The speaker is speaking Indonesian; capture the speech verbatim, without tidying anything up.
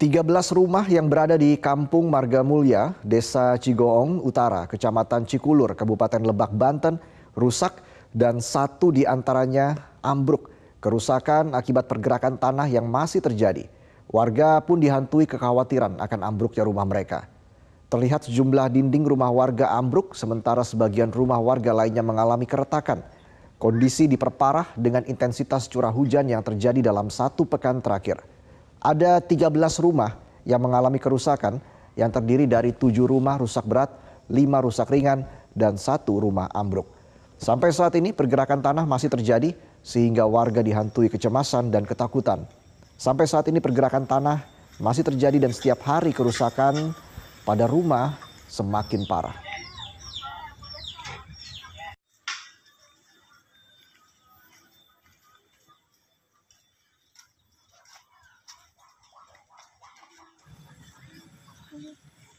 tiga belas rumah yang berada di Kampung Margamulya, Desa Cigoong Utara, Kecamatan Cikulur, Kabupaten Lebak, Banten, rusak dan satu di antaranya ambruk. Kerusakan akibat pergerakan tanah yang masih terjadi. Warga pun dihantui kekhawatiran akan ambruknya rumah mereka. Terlihat sejumlah dinding rumah warga ambruk, sementara sebagian rumah warga lainnya mengalami keretakan. Kondisi diperparah dengan intensitas curah hujan yang terjadi dalam satu pekan terakhir. Ada tiga belas rumah yang mengalami kerusakan yang terdiri dari tujuh rumah rusak berat, lima rusak ringan, dan satu rumah ambruk. Sampai saat ini pergerakan tanah masih terjadi sehingga warga dihantui kecemasan dan ketakutan. Sampai saat ini pergerakan tanah masih terjadi dan setiap hari kerusakan pada rumah semakin parah. Mm-hmm.